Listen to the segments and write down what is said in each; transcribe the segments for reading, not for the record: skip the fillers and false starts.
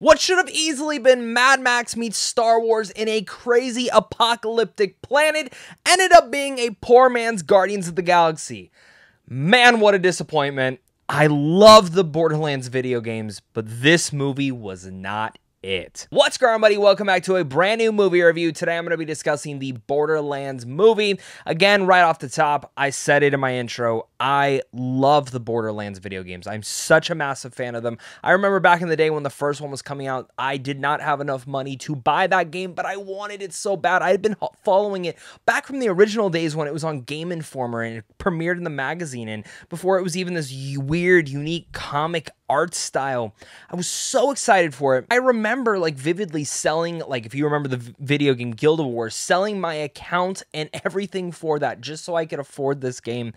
What should have easily been Mad Max meets Star Wars in a crazy apocalyptic planet ended up being a poor man's Guardians of the Galaxy. Man, what a disappointment. I love the Borderlands video games, but this movie was not it. What's going on, buddy? Welcome back to a brand new movie review. Today I'm going to be discussing the Borderlands movie. Again, right off the top, I said it in my intro, I love the Borderlands video games. I'm such a massive fan of them. I remember back in the day when the first one was coming out, I did not have enough money to buy that game, but I wanted it so bad. I had been following it back from the original days when it was on Game Informer and it premiered in the magazine, and before it was even this weird, unique comic art style. I was so excited for it. I remember like vividly selling, like if you remember the video game Guild Wars, selling my account and everything for that just so I could afford this game.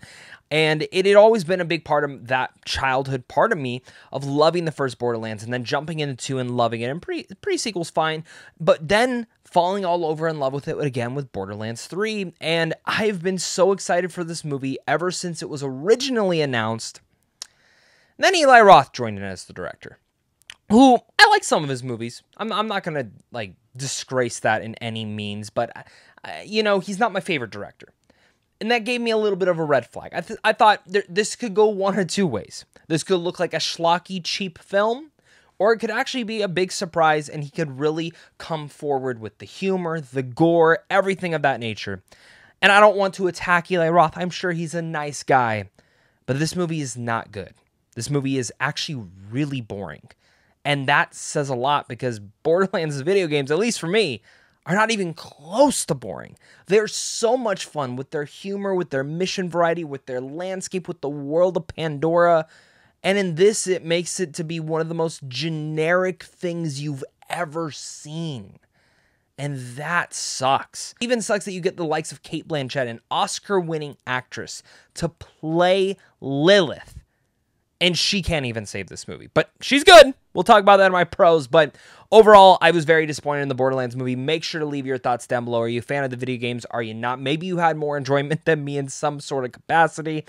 And it had always been a big part of that childhood part of me of loving the first Borderlands and then jumping into 2 and loving it. And pre-sequel's fine, but then falling all over in love with it again with Borderlands 3. And I've been so excited for this movie ever since it was originally announced. And then Eli Roth joined in as the director, who I like some of his movies. I'm not going to like disgrace that in any means, but you know, he's not my favorite director. And that gave me a little bit of a red flag. I thought this could go one or two ways. This could look like a schlocky, cheap film, or it could actually be a big surprise and he could really come forward with the humor, the gore, everything of that nature. And I don't want to attack Eli Roth. I'm sure he's a nice guy, but this movie is not good. This movie is actually really boring, and that says a lot because Borderlands video games, at least for me, are not even close to boring. They're so much fun with their humor, with their mission variety, with their landscape, with the world of Pandora, and in this, it makes it to be one of the most generic things you've ever seen. And that sucks. It even sucks that you get the likes of Cate Blanchett, an Oscar-winning actress, to play Lilith. And she can't even save this movie. But she's good. We'll talk about that in my pros. But overall, I was very disappointed in the Borderlands movie. Make sure to leave your thoughts down below. Are you a fan of the video games? Are you not? Maybe you had more enjoyment than me in some sort of capacity.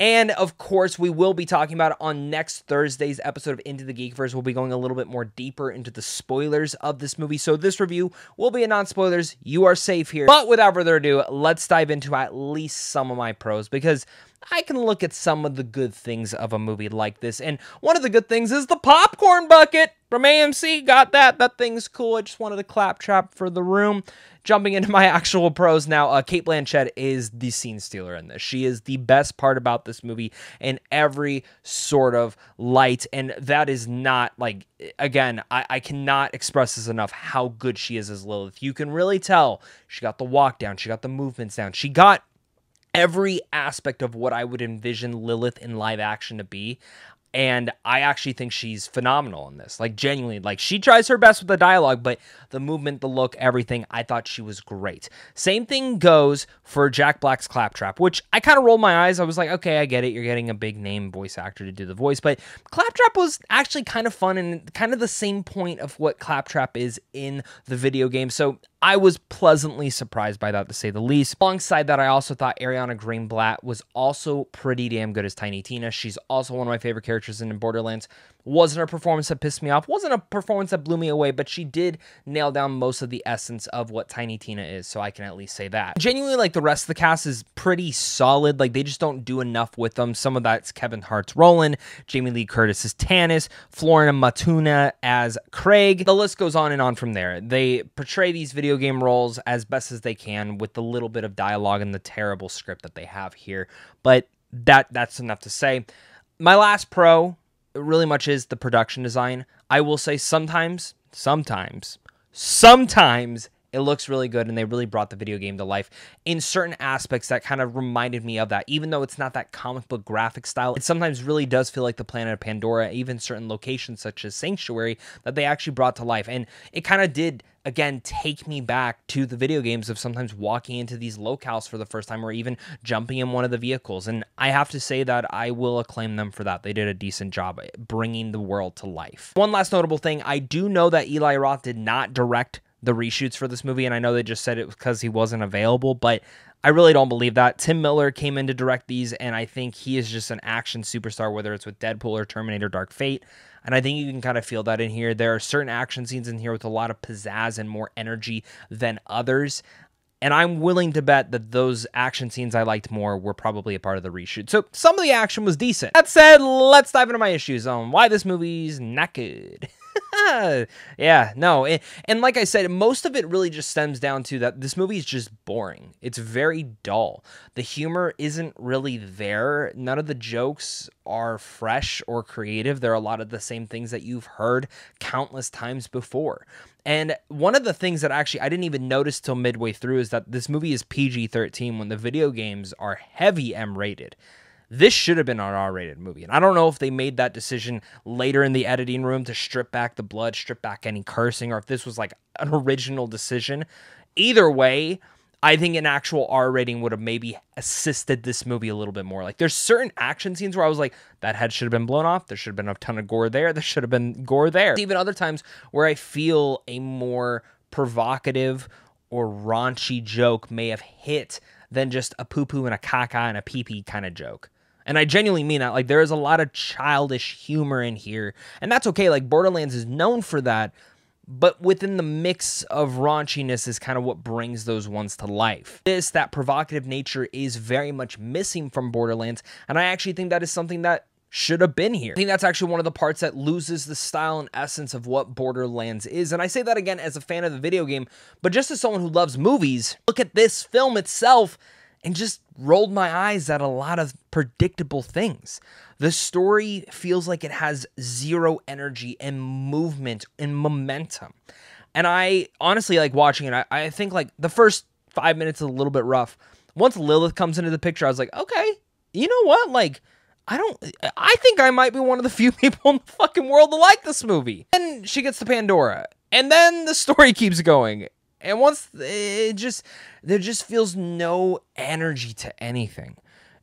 And, of course, we will be talking about it on next Thursday's episode of Into the Geekverse. We'll be going a little bit more deeper into the spoilers of this movie. So this review will be a non-spoilers. You are safe here. But without further ado, let's dive into at least some of my pros, because I can look at some of the good things of a movie like this. And one of the good things is the popcorn bucket from AMC. Got that. That thing's cool. I just wanted a claptrap for the room. Jumping into my actual pros now, Cate Blanchett is the scene stealer in this. She is the best part about this movie in every sort of light. And that is not like, again, I cannot express this enough how good she is as Lilith. You can really tell she got the walk down. She got the movements down. She got every aspect of what I would envision Lilith in live action to be. And I actually think she's phenomenal in this. Like, genuinely, like, she tries her best with the dialogue, but the movement, the look, everything, I thought she was great. Same thing goes for Jack Black's Claptrap, which I kind of rolled my eyes. I was like, okay, I get it. You're getting a big name voice actor to do the voice. But Claptrap was actually kind of fun and kind of the same point of what Claptrap is in the video game. So I was pleasantly surprised by that, to say the least. Alongside that, I also thought Ariana Greenblatt was also pretty damn good as Tiny Tina. She's also one of my favorite characters in Borderlands. Wasn't a performance that pissed me off. Wasn't a performance that blew me away, but she did nail down most of the essence of what Tiny Tina is, so I can at least say that. Genuinely, like, the rest of the cast is pretty solid. Like, they just don't do enough with them. Some of that's Kevin Hart's Roland, Jamie Lee Curtis as Tannis, Florian Munteanu as Craig. The list goes on and on from there. They portray these video game roles as best as they can with the little bit of dialogue and the terrible script that they have here, but that's enough to say. My last pro really much is the production design. I will say sometimes it looks really good, and they really brought the video game to life in certain aspects that kind of reminded me of that. Even though it's not that comic book graphic style, it sometimes really does feel like the planet of Pandora, even certain locations such as Sanctuary that they actually brought to life. And it kind of did, again, take me back to the video games of sometimes walking into these locales for the first time or even jumping in one of the vehicles. And I have to say that I will acclaim them for that. They did a decent job bringing the world to life. One last notable thing, I do know that Eli Roth did not direct the reshoots for this movie, and I know they just said it because he wasn't available, but I really don't believe that. Tim Miller came in to direct these, and I think he is just an action superstar, whether it's with Deadpool or Terminator Dark Fate. And I think you can kind of feel that in here. There are certain action scenes in here with a lot of pizzazz and more energy than others. And I'm willing to bet that those action scenes I liked more were probably a part of the reshoot. So some of the action was decent. That said, let's dive into my issues on why this movie's not good. Yeah, no. And like I said, most of it really just stems down to that this movie is just boring. It's very dull. The humor isn't really there. None of the jokes are fresh or creative. There are a lot of the same things that you've heard countless times before. And one of the things that actually I didn't even notice till midway through is that this movie is PG-13 when the video games are heavy M-rated. This should have been an R-rated movie. And I don't know if they made that decision later in the editing room to strip back the blood, strip back any cursing, or if this was like an original decision. Either way, I think an actual R rating would have maybe assisted this movie a little bit more. Like, there's certain action scenes where I was like, that head should have been blown off. There should have been a ton of gore there. There should have been gore there. Even other times where I feel a more provocative or raunchy joke may have hit than just a poo-poo and a caca and a pee-pee kind of joke. And I genuinely mean that. Like, there is a lot of childish humor in here, and that's okay. Like, Borderlands is known for that, but within the mix of raunchiness is kind of what brings those ones to life. That provocative nature is very much missing from Borderlands, and I actually think that is something that should have been here. I think that's actually one of the parts that loses the style and essence of what Borderlands is. And I say that again as a fan of the video game, but just as someone who loves movies, look at this film itself and just rolled my eyes at a lot of predictable things. The story feels like it has zero energy and movement and momentum. And I honestly, like, watching it, I think like the first 5 minutes is a little bit rough. Once Lilith comes into the picture, I was like, okay, you know what? Like, I think I might be one of the few people in the fucking world to like this movie. And she gets to Pandora, and then the story keeps going. And once it just, there just feels no energy to anything.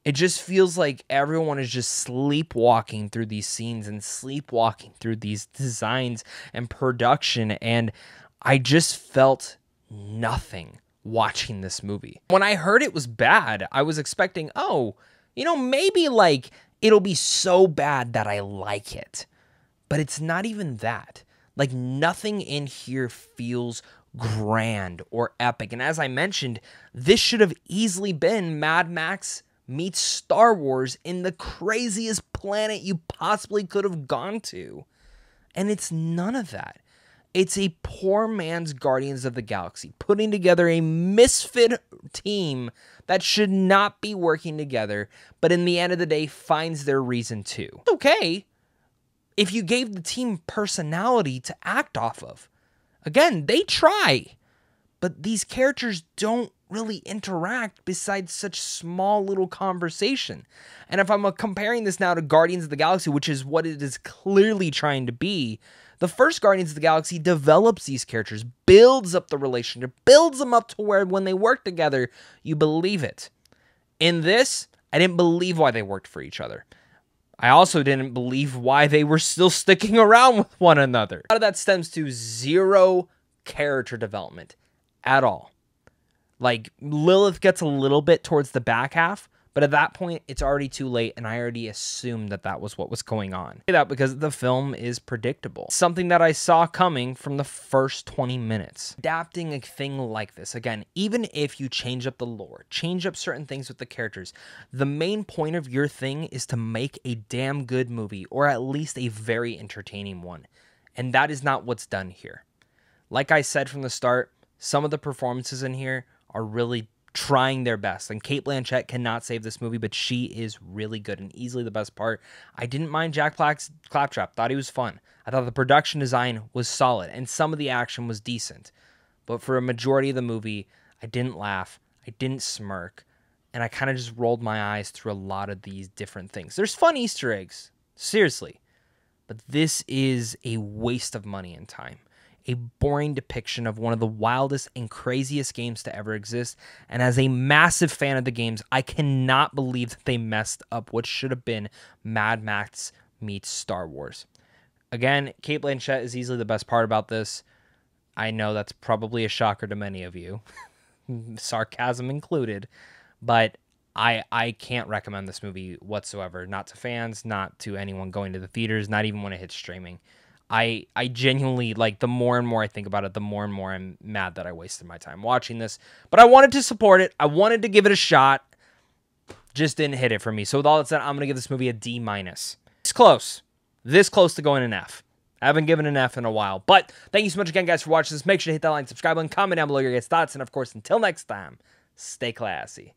It just feels like everyone is just sleepwalking through these scenes and sleepwalking through these designs and production. And I just felt nothing watching this movie. When I heard it was bad, I was expecting, oh, you know, maybe like it'll be so bad that I like it. But it's not even that. Like, nothing in here feels grand or epic. And as I mentioned, this should have easily been Mad Max meets Star Wars in the craziest planet you possibly could have gone to. And it's none of that. It's a poor man's Guardians of the Galaxy, putting together a misfit team that should not be working together, but in the end of the day finds their reason to. It's okay if you gave the team personality to act off of. Again, they try, but these characters don't really interact besides such small little conversation. And if I'm comparing this now to Guardians of the Galaxy, which is what it is clearly trying to be, the first Guardians of the Galaxy develops these characters, builds up the relationship, builds them up to where when they work together, you believe it. In this, I didn't believe why they worked for each other. I also didn't believe why they were still sticking around with one another. A lot of that stems to zero character development at all. Like, Lilith gets a little bit towards the back half, but at that point, it's already too late, and I already assumed that that was what was going on. I say that because the film is predictable. Something that I saw coming from the first 20 minutes. Adapting a thing like this, again, even if you change up the lore, change up certain things with the characters, the main point of your thing is to make a damn good movie, or at least a very entertaining one. And that is not what's done here. Like I said from the start, some of the performances in here are really trying their best, and Cate Blanchett cannot save this movie, but she is really good and easily the best part. I didn't mind Jack Black's Claptrap. Thought he was fun. I thought the production design was solid, and some of the action was decent. But for a majority of the movie, I didn't laugh, I didn't smirk, and I kind of just rolled my eyes through a lot of these different things. There's fun Easter eggs, seriously, but this is a waste of money and time. A boring depiction of one of the wildest and craziest games to ever exist. And as a massive fan of the games, I cannot believe that they messed up what should have been Mad Max meets Star Wars. Again, Cate Blanchett is easily the best part about this. I know that's probably a shocker to many of you, sarcasm included, but I can't recommend this movie whatsoever, not to fans, not to anyone going to the theaters, not even when it hits streaming. I genuinely, like, the more and more I think about it, the more and more I'm mad that I wasted my time watching this. But I wanted to support it. I wanted to give it a shot. Just didn't hit it for me. So with all that said, I'm going to give this movie a D-. It's close. This close to going an F. I haven't given an F in a while. But thank you so much again, guys, for watching this. Make sure to hit that like, subscribe button, comment down below your guys' thoughts. And, of course, until next time, stay classy.